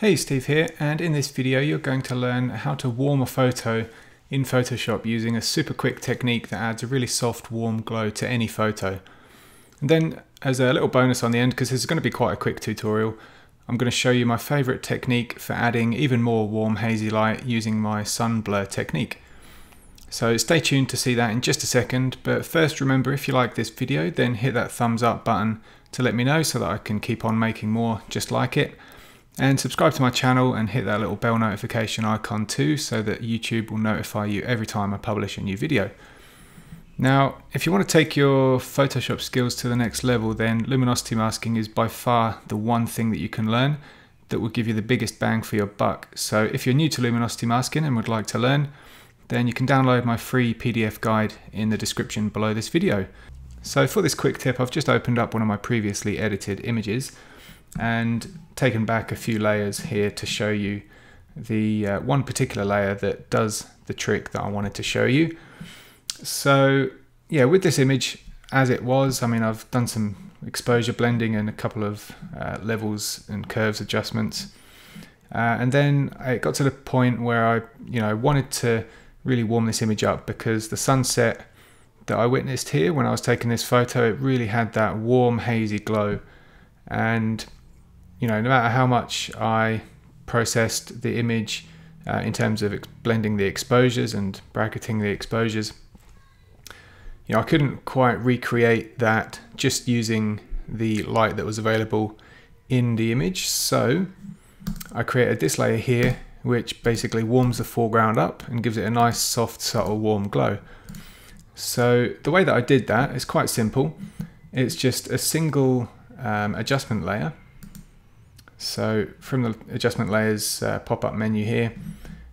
Hey, Steve here, and in this video you're going to learn how to warm a photo in Photoshop using a super quick technique that adds a really soft warm glow to any photo. And then as a little bonus on the end, because this is going to be quite a quick tutorial, I'm going to show you my favorite technique for adding even more warm hazy light using my Sun Blur technique. So stay tuned to see that in just a second, but first remember, if you like this video then hit that thumbs up button to let me know so that I can keep on making more just like it. And subscribe to my channel and hit that little bell notification icon too, so that YouTube will notify you every time I publish a new video. Now, if you want to take your Photoshop skills to the next level, then luminosity masking is by far the one thing that you can learn that will give you the biggest bang for your buck. So if you're new to luminosity masking and would like to learn, then you can download my free PDF guide in the description below this video. So for this quick tip, I've just opened up one of my previously edited images and taken back a few layers here to show you the one particular layer that does the trick that I wanted to show you. So yeah, with this image as it was, I mean, I've done some exposure blending and a couple of levels and curves adjustments, and then it got to the point where I wanted to really warm this image up, because the sunset that I witnessed here when I was taking this photo, it really had that warm hazy glow. And no matter how much I processed the image in terms of blending the exposures and bracketing the exposures, I couldn't quite recreate that just using the light that was available in the image. So I created this layer here, which basically warms the foreground up and gives it a nice soft, subtle, warm glow. So the way that I did that is quite simple. It's just a single adjustment layer. So from the adjustment layers pop-up menu here,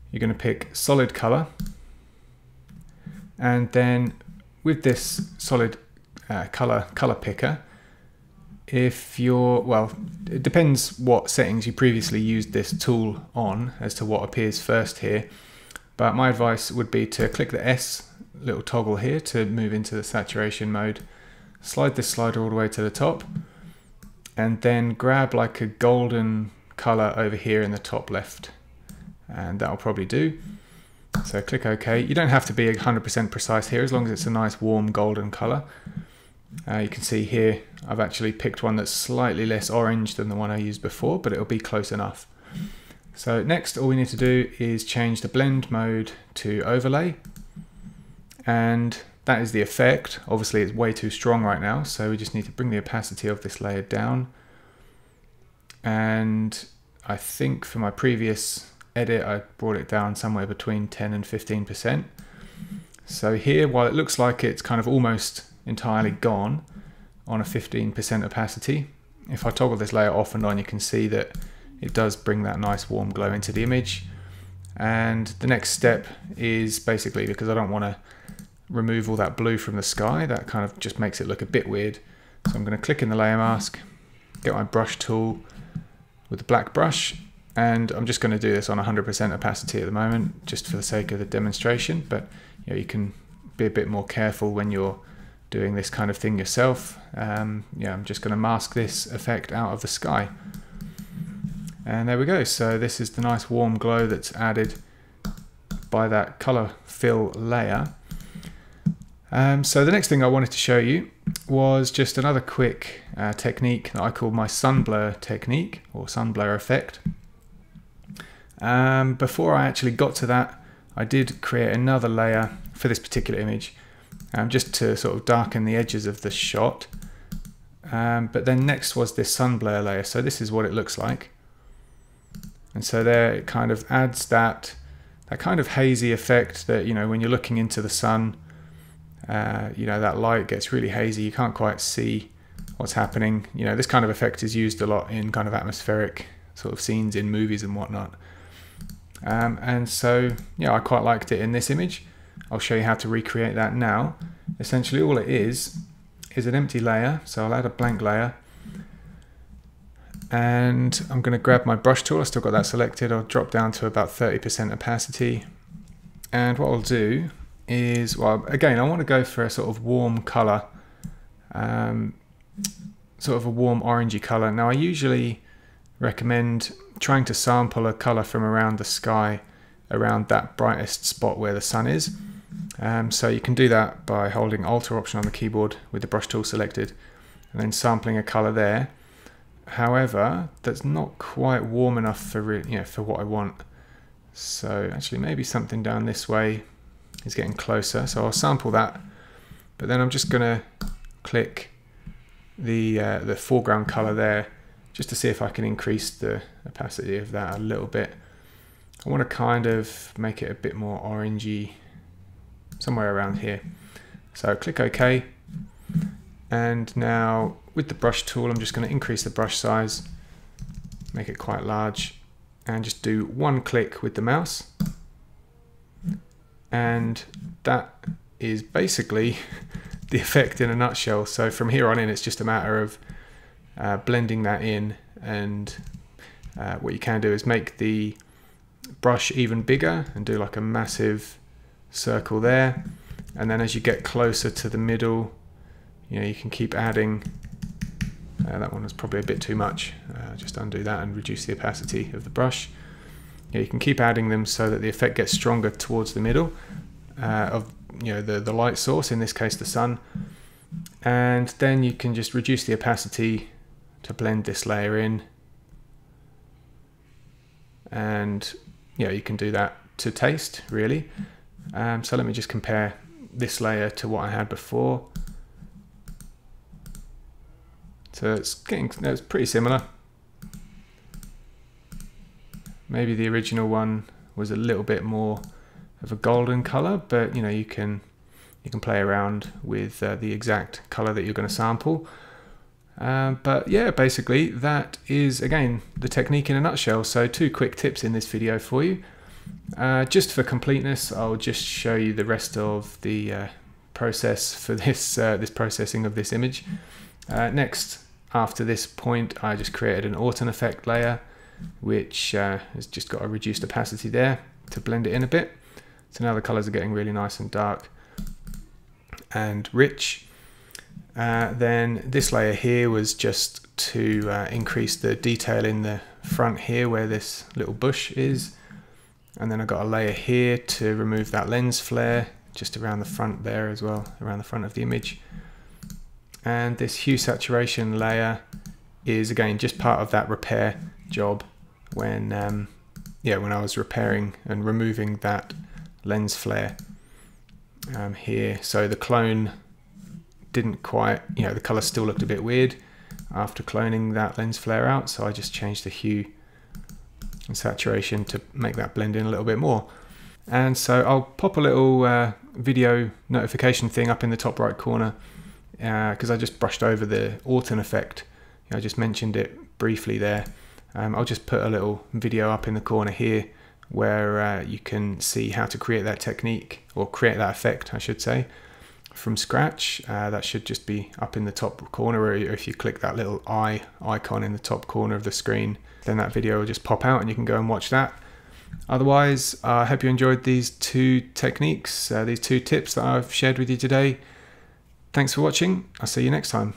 you're going to pick solid color, and then with this solid color picker, if you're, well, it depends what settings you previously used this tool on as to what appears first here, but my advice would be to click the S little toggle here to move into the saturation mode, slide this slider all the way to the top, and then grab like a golden color over here in the top left, and that'll probably do. So click OK. You don't have to be 100% precise here, as long as it's a nice warm golden color. You can see here I've actually picked one that's slightly less orange than the one I used before, but it'll be close enough. So next, all we need to do is change the blend mode to overlay, and that is the effect. Obviously it's way too strong right now, so we just need to bring the opacity of this layer down. And I think for my previous edit, I brought it down somewhere between 10 and 15%. So here, while it looks like it's kind of almost entirely gone on a 15% opacity, if I toggle this layer off and on, you can see that it does bring that nice warm glow into the image. And the next step is basically, because I don't want to remove all that blue from the sky, that kind of just makes it look a bit weird, so I'm going to click in the layer mask, get my brush tool with the black brush, and I'm just going to do this on 100% opacity at the moment just for the sake of the demonstration, but you can be a bit more careful when you're doing this kind of thing yourself. I'm just going to mask this effect out of the sky, and there we go. So this is the nice warm glow that's added by that color fill layer. So the next thing I wanted to show you was just another quick technique that I call my Sun Blur technique, or Sun Blur effect. Before I actually got to that, I did create another layer for this particular image, just to sort of darken the edges of the shot. But then next was this Sun Blur layer, so this is what it looks like. And so there it kind of adds that kind of hazy effect that, when you're looking into the sun, that light gets really hazy, you can't quite see what's happening. This kind of effect is used a lot in kind of atmospheric sort of scenes in movies and whatnot. And so I quite liked it in this image. I'll show you how to recreate that now. Essentially all it is an empty layer, so I'll add a blank layer, and I'm going to grab my brush tool, I've still got that selected, I'll drop down to about 30% opacity, and what I'll do is, well, again, I want to go for a sort of warm color, sort of a warm orangey color. Now I usually recommend trying to sample a color from around the sky, around that brightest spot where the sun is. So you can do that by holding Alt or Option on the keyboard with the brush tool selected and then sampling a color there. However, that's not quite warm enough for, you know, for what I want. So actually maybe something down this way is getting closer. So I'll sample that, but then I'm just gonna click the foreground color there just to see if I can increase the opacity of that a little bit. I want to kind of make it a bit more orangey, somewhere around here. So click OK, and now with the brush tool I'm just going to increase the brush size, make it quite large, and just do one click with the mouse, and that is basically the effect in a nutshell. So from here on in it's just a matter of blending that in, and what you can do is make the brush even bigger and do like a massive circle there, and then as you get closer to the middle, you know, you can keep adding. That one was probably a bit too much. Just undo that and reduce the opacity of the brush. Yeah, you can keep adding them so that the effect gets stronger towards the middle of, you know, the light source, in this case the sun, and then you can just reduce the opacity to blend this layer in, and yeah, you can do that to taste really. So let me just compare this layer to what I had before. So it's pretty similar. Maybe the original one was a little bit more of a golden color, but you know, you can play around with the exact color that you're going to sample. But yeah, basically that is again the technique in a nutshell. So two quick tips in this video for you. Just for completeness, I'll just show you the rest of the process for this this processing of this image. Next, after this point, I just created an Orton effect layer, which has just got a reduced opacity there to blend it in a bit. So now the colors are getting really nice and dark and rich. Then this layer here was just to increase the detail in the front here where this little bush is. And then I got a layer here to remove that lens flare just around the front there as well, around the front of the image. And this hue saturation layer is again just part of that repair job when when I was repairing and removing that lens flare here. So the clone didn't quite, you know, the color still looked a bit weird after cloning that lens flare out, so I just changed the hue and saturation to make that blend in a little bit more. And so I'll pop a little video notification thing up in the top right corner, because I just brushed over the Orton effect. You know, I just mentioned it briefly there. I'll just put a little video up in the corner here where you can see how to create that technique, or create that effect I should say, from scratch. That should just be up in the top corner, or if you click that little eye icon in the top corner of the screen, then that video will just pop out and you can go and watch that. Otherwise, I hope you enjoyed these two techniques, these two tips that I've shared with you today. Thanks for watching. I'll see you next time.